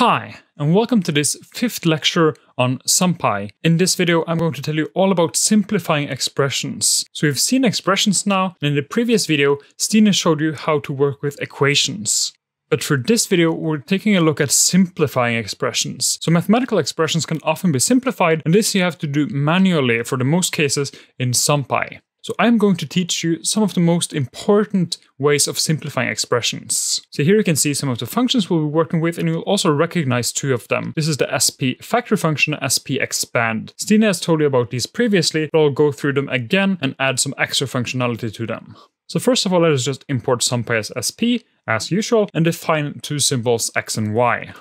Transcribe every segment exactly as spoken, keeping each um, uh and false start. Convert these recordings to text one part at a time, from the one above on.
Hi, and welcome to this fifth lecture on SymPy. In this video, I'm going to tell you all about simplifying expressions. So we've seen expressions now, and in the previous video, Stina showed you how to work with equations. But for this video, we're taking a look at simplifying expressions. So mathematical expressions can often be simplified, and this you have to do manually for the most cases in SymPy. So I'm going to teach you some of the most important ways of simplifying expressions. So here you can see some of the functions we'll be working with, and you'll also recognize two of them. This is the S P factor function, S P expand. Stina has told you about these previously, but I'll go through them again and add some extra functionality to them. So first of all, let us just import SymPy as S P as usual and define two symbols X and Y.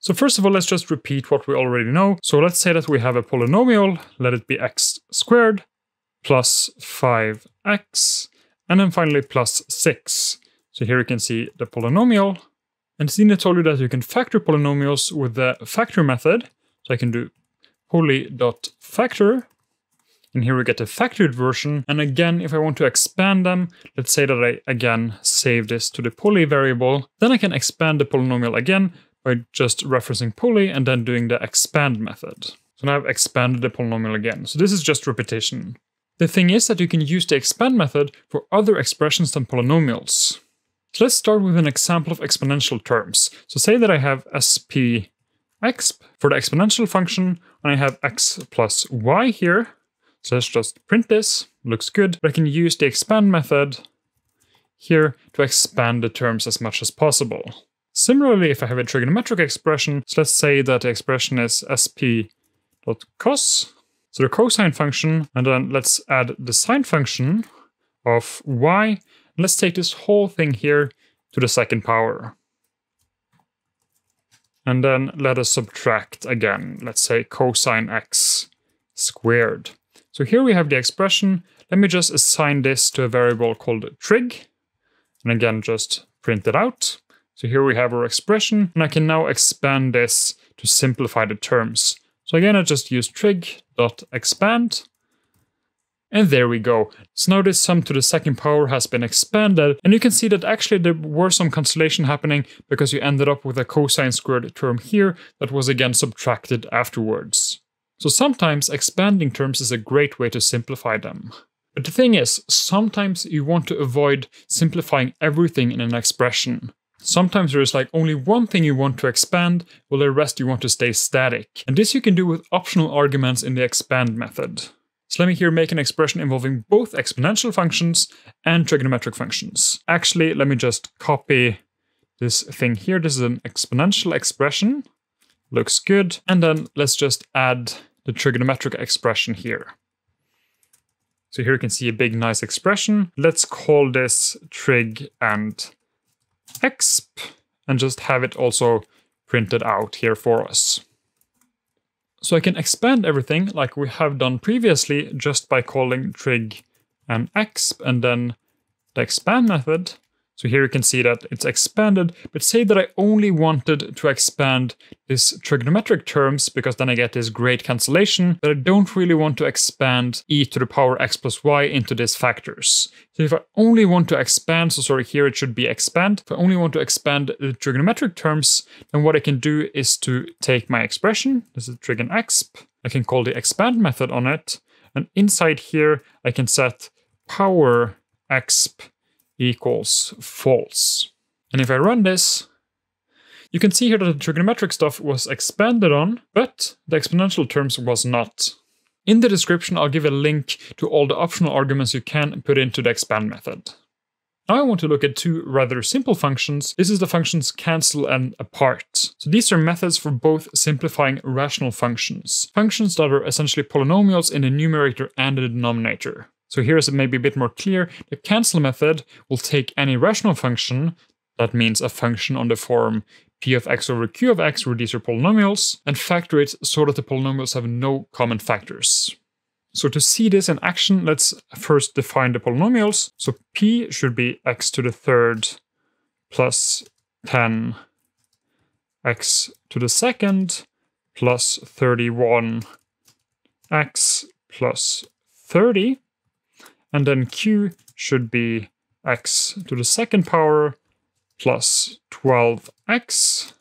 So first of all, let's just repeat what we already know. So let's say that we have a polynomial, let it be X squared plus five x, and then finally plus six. So here you can see the polynomial. And Stina told you that you can factor polynomials with the factor method. So I can do poly.factor, and here we get the factored version. And again, if I want to expand them, let's say that I again save this to the poly variable. Then I can expand the polynomial again by just referencing poly and then doing the expand method. So now I've expanded the polynomial again. So this is just repetition. The thing is that you can use the expand method for other expressions than polynomials. So let's start with an example of exponential terms. So say that I have S P exp for the exponential function, and I have x plus y here. So let's just print this, looks good. But I can use the expand method here to expand the terms as much as possible. Similarly, if I have a trigonometric expression, so let's say that the expression is S P dot cos. So the cosine function, and then let's add the sine function of y. And let's take this whole thing here to the second power. And then let us subtract again, let's say cosine x squared. So here we have the expression. Let me just assign this to a variable called trig. And again, just print it out. So here we have our expression, and I can now expand this to simplify the terms. So again, I just use trig.expand, and there we go. So now this sum to the second power has been expanded, and you can see that actually there were some cancellation happening because you ended up with a cosine squared term here that was again subtracted afterwards. So sometimes expanding terms is a great way to simplify them. But the thing is, sometimes you want to avoid simplifying everything in an expression. Sometimes there is like only one thing you want to expand, while the rest you want to stay static. And this you can do with optional arguments in the expand method. So let me here make an expression involving both exponential functions and trigonometric functions. Actually, let me just copy this thing here. This is an exponential expression. Looks good. And then let's just add the trigonometric expression here. So here you can see a big nice expression. Let's call this trig and exp, and just have it also printed out here for us. So I can expand everything like we have done previously just by calling trig and exp and then the expand method. So here you can see that it's expanded, but say that I only wanted to expand this trigonometric terms because then I get this great cancellation, but I don't really want to expand e to the power x plus y into these factors. So if I only want to expand, so sorry, here it should be expand. If I only want to expand the trigonometric terms, then what I can do is to take my expression, this is trig and exp, I can call the expand method on it, and inside here I can set power exp equals false. And if I run this, you can see here that the trigonometric stuff was expanded on, but the exponential terms was not. In the description, I'll give a link to all the optional arguments you can put into the expand method. Now I want to look at two rather simple functions. This is the functions cancel and apart. So these are methods for both simplifying rational functions, functions that are essentially polynomials in the numerator and the denominator. So here's maybe a bit more clear. The cancel method will take any rational function, that means a function on the form p of x over q of x, where these are polynomials, and factor it so that the polynomials have no common factors. So to see this in action, let's first define the polynomials. So p should be x to the third plus ten x to the second plus thirty-one x plus thirty. And then q should be x to the second power plus twelve x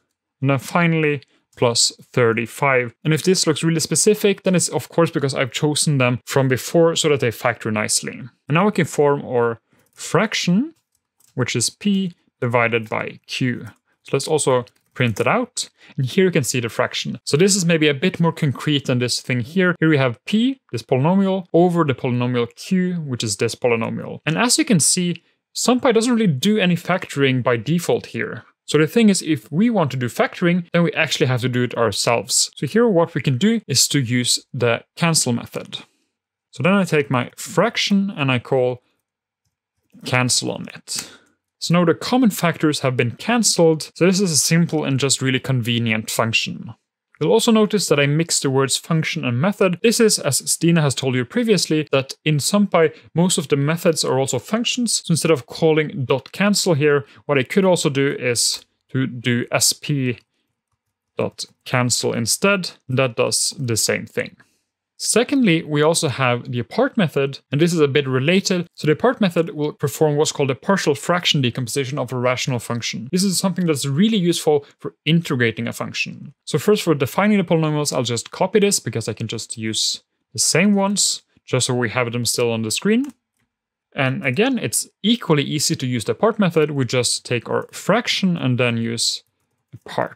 And then finally, plus thirty-five. And if this looks really specific, then it's of course because I've chosen them from before so that they factor nicely. And now we can form our fraction, which is p divided by q. So let's also print it out. And here you can see the fraction. So this is maybe a bit more concrete than this thing here. Here we have p, this polynomial, over the polynomial q, which is this polynomial. And as you can see, SymPy doesn't really do any factoring by default here. So the thing is, if we want to do factoring, then we actually have to do it ourselves. So here what we can do is to use the cancel method. So then I take my fraction and I call cancel on it. So now the common factors have been cancelled, so this is a simple and just really convenient function. You'll also notice that I mixed the words function and method. This is, as Stina has told you previously, that in SymPy, most of the methods are also functions. So instead of calling dot cancel here, what I could also do is to do sp.cancel instead. That does the same thing. Secondly, we also have the apart method, and this is a bit related. So the apart method will perform what's called a partial fraction decomposition of a rational function. This is something that's really useful for integrating a function. So first, for defining the polynomials, I'll just copy this because I can just use the same ones, just so we have them still on the screen. And again, it's equally easy to use the apart method. We just take our fraction and then use apart.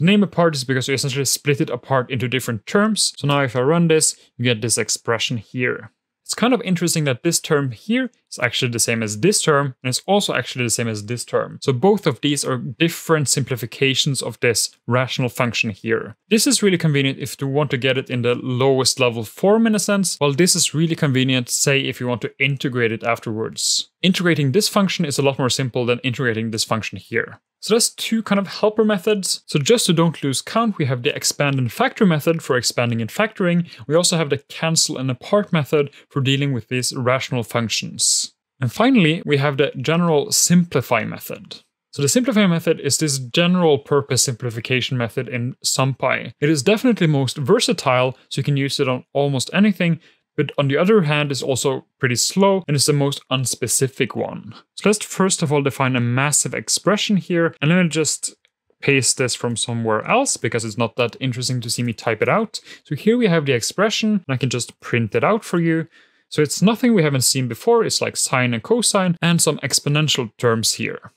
The name apart is because you essentially split it apart into different terms. So now if I run this, you get this expression here. It's kind of interesting that this term here is actually the same as this term, and it's also actually the same as this term. So both of these are different simplifications of this rational function here. This is really convenient if you want to get it in the lowest level form in a sense, while this is really convenient, say, if you want to integrate it afterwards. Integrating this function is a lot more simple than integrating this function here. So that's two kind of helper methods. So just to don't lose count, we have the expand and factor method for expanding and factoring. We also have the cancel and apart method for dealing with these rational functions. And finally, we have the general simplify method. So the simplify method is this general purpose simplification method in SymPy. It is definitely most versatile, so you can use it on almost anything, but on the other hand, it's also pretty slow and it's the most unspecific one. So let's first of all define a massive expression here, and let me just paste this from somewhere else because it's not that interesting to see me type it out. So here we have the expression, and I can just print it out for you. So it's nothing we haven't seen before. It's like sine and cosine and some exponential terms here.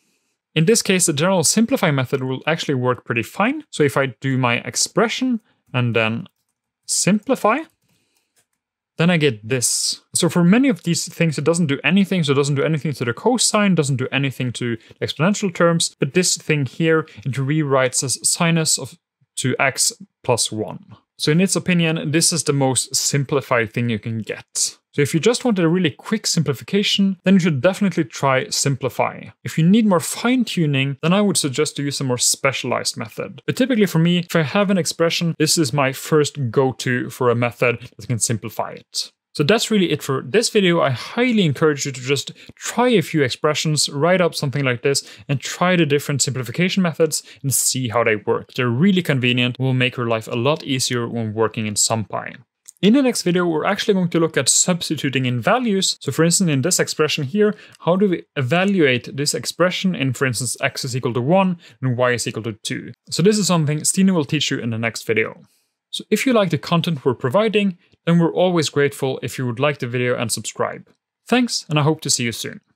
In this case, the general simplify method will actually work pretty fine. So if I do my expression and then simplify, then I get this. So for many of these things, it doesn't do anything. So it doesn't do anything to the cosine, doesn't do anything to the exponential terms. But this thing here, it rewrites as sinus of to x plus one. So in its opinion, this is the most simplified thing you can get. So if you just wanted a really quick simplification, then you should definitely try simplify. If you need more fine tuning, then I would suggest to use a more specialized method. But typically for me, if I have an expression, this is my first go-to for a method that can simplify it. So that's really it for this video. I highly encourage you to just try a few expressions, write up something like this, and try the different simplification methods and see how they work. They're really convenient and will make your life a lot easier when working in SymPy. In the next video, we're actually going to look at substituting in values. So for instance, in this expression here, how do we evaluate this expression in, for instance, x is equal to one and y is equal to two. So this is something Stina will teach you in the next video. So if you like the content we're providing, then we're always grateful if you would like the video and subscribe. Thanks, and I hope to see you soon.